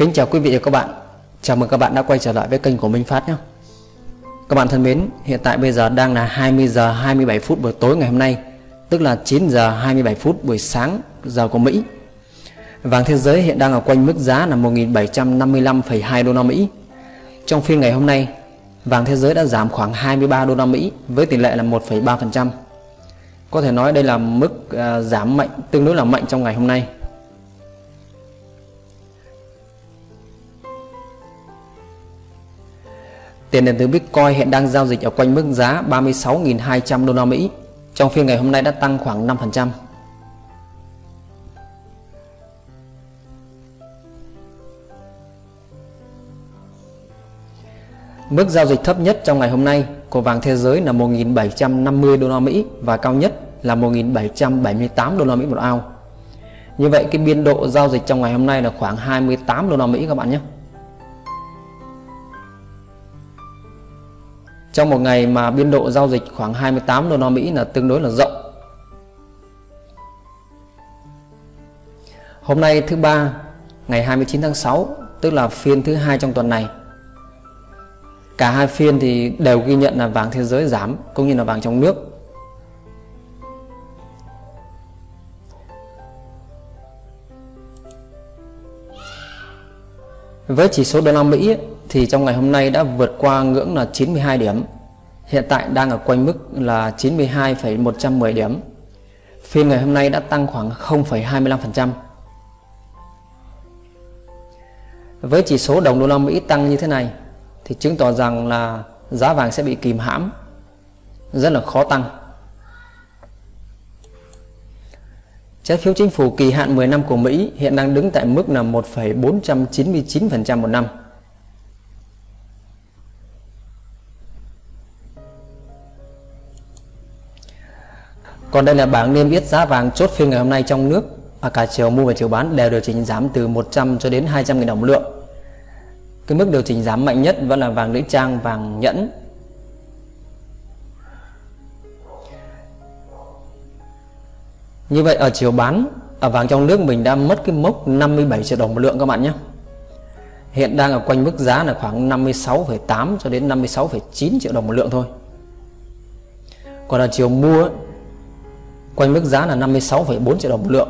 Kính chào quý vị và các bạn. Chào mừng các bạn đã quay trở lại với kênh của Minh Phát nhé. Các bạn thân mến, hiện tại bây giờ đang là 20 giờ 27 phút buổi tối ngày hôm nay, tức là 9 giờ 27 phút buổi sáng giờ của Mỹ. Vàng thế giới hiện đang ở quanh mức giá là 1755,2 đô la Mỹ. Trong phiên ngày hôm nay, vàng thế giới đã giảm khoảng 23 đô la Mỹ với tỷ lệ là 1,3%. Có thể nói đây là mức giảm mạnh, tương đối là mạnh trong ngày hôm nay. Tiền điện tử Bitcoin hiện đang giao dịch ở quanh mức giá 36.200 đô la Mỹ. Trong phiên ngày hôm nay đã tăng khoảng 5%. Mức giao dịch thấp nhất trong ngày hôm nay của vàng thế giới là 1.750 đô la Mỹ và cao nhất là 1.778 đô la Mỹ một ounce. Như vậy cái biên độ giao dịch trong ngày hôm nay là khoảng 28 đô la Mỹ các bạn nhé. Trong một ngày mà biên độ giao dịch khoảng 28 đô la Mỹ là tương đối là rộng. Hôm nay thứ ba ngày 29 tháng 6, tức là phiên thứ hai trong tuần này. Cả hai phiên thì đều ghi nhận là vàng thế giới giảm cũng như là vàng trong nước. Với chỉ số đô la Mỹ thì trong ngày hôm nay đã vượt qua ngưỡng là 92 điểm. Hiện tại đang ở quanh mức là 92,110 điểm. Phiên ngày hôm nay đã tăng khoảng 0,25%. Với chỉ số đồng đô la Mỹ tăng như thế này thì chứng tỏ rằng là giá vàng sẽ bị kìm hãm, rất là khó tăng. Trái phiếu chính phủ kỳ hạn 10 năm của Mỹ hiện đang đứng tại mức là 1,499% một năm. Còn đây là bảng niêm yết giá vàng chốt phiên ngày hôm nay trong nước. Cả chiều mua và chiều bán đều điều chỉnh giảm từ 100 cho đến 200.000 đồng một lượng. Cái mức điều chỉnh giảm mạnh nhất vẫn là vàng nữ trang, vàng nhẫn. Như vậy ở chiều bán, ở vàng trong nước mình đã mất cái mốc 57 triệu đồng một lượng các bạn nhé. Hiện đang ở quanh mức giá là khoảng 56,8 cho đến 56,9 triệu đồng một lượng thôi. Còn ở chiều mua quanh mức giá là 56,4 triệu đồng một lượng.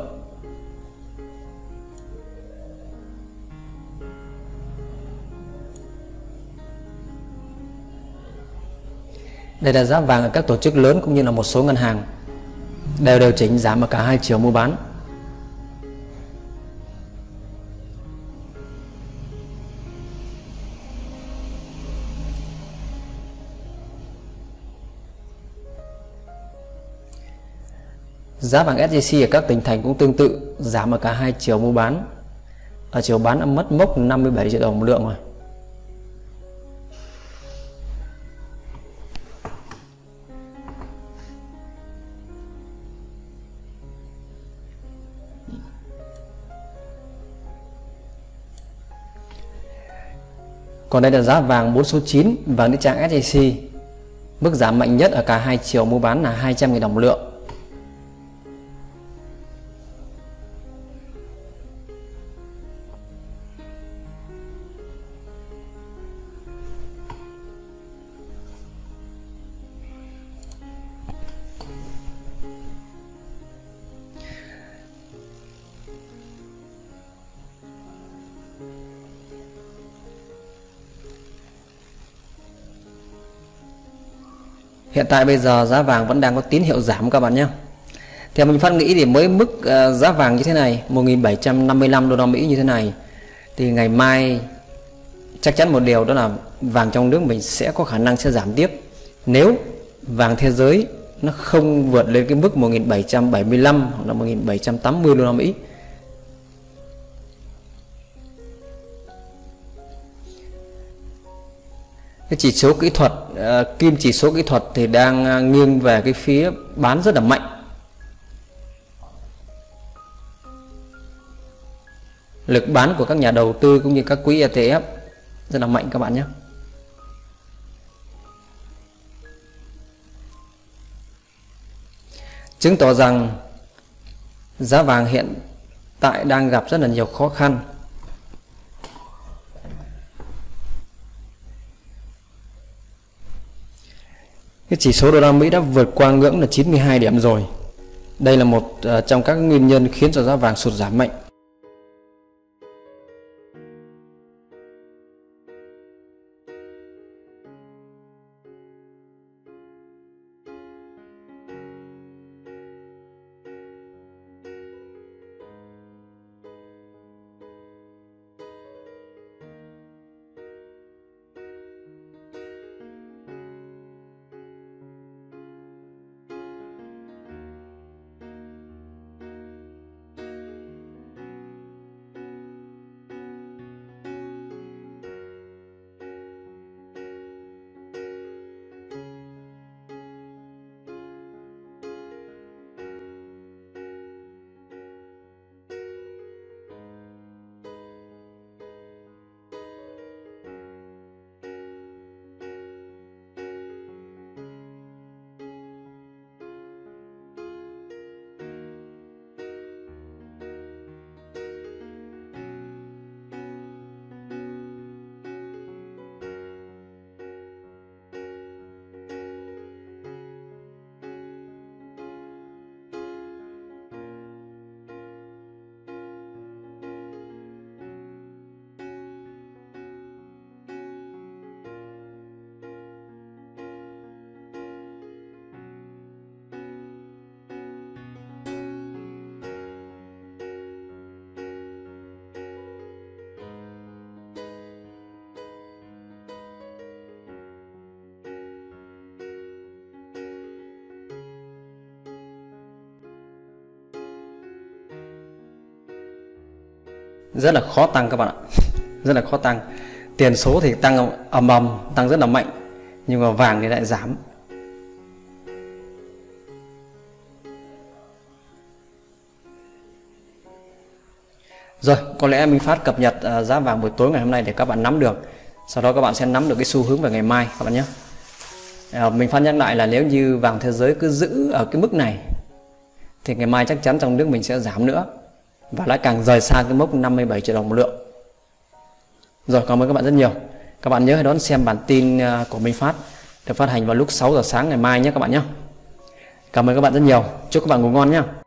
Đây là giá vàng ở các tổ chức lớn cũng như là một số ngân hàng đều điều chỉnh giảm ở cả hai chiều mua bán. Giá vàng SJC ở các tỉnh thành cũng tương tự, giảm ở cả hai chiều mua bán. Ở chiều bán đã mất mốc 57 triệu đồng một lượng rồi. Còn đây là giá vàng 4 số 9, vàng nữ trang SJC. Mức giảm mạnh nhất ở cả hai chiều mua bán là 200.000 đồng một lượng. Hiện tại bây giờ giá vàng vẫn đang có tín hiệu giảm các bạn nhé. Theo mình phát nghĩ thì mới mức giá vàng như thế này 1755 đô la Mỹ như thế này thì ngày mai chắc chắn một điều đó là vàng trong nước mình sẽ có khả năng sẽ giảm tiếp. Nếu vàng thế giới nó không vượt lên cái mức 1775 hoặc là 1780 đô la Mỹ. Cái chỉ số kỹ thuật, kim chỉ số kỹ thuật thì đang nghiêng về cái phía bán rất là mạnh. Lực bán của các nhà đầu tư cũng như các quỹ ETF rất là mạnh các bạn nhé. Chứng tỏ rằng giá vàng hiện tại đang gặp rất là nhiều khó khăn. Cái chỉ số đô la Mỹ đã vượt qua ngưỡng là 92 điểm rồi. Đây là một trong các nguyên nhân khiến cho giá vàng sụt giảm mạnh. Rất là khó tăng các bạn ạ, rất là khó tăng. Tiền số thì tăng ầm ầm, tăng rất là mạnh, nhưng mà vàng thì lại giảm. Rồi, có lẽ Minh Phát cập nhật giá vàng buổi tối ngày hôm nay để các bạn nắm được. Sau đó các bạn sẽ nắm được cái xu hướng về ngày mai các bạn nhé. Minh Phát nhắc lại là nếu như vàng thế giới cứ giữ ở cái mức này thì ngày mai chắc chắn trong nước mình sẽ giảm nữa, và lại càng rời xa cái mốc 57 triệu đồng một lượng. Rồi, cảm ơn các bạn rất nhiều. Các bạn nhớ hãy đón xem bản tin của Minh Phát được phát hành vào lúc 6 giờ sáng ngày mai nhé các bạn nhé. Cảm ơn các bạn rất nhiều. Chúc các bạn ngủ ngon nhé.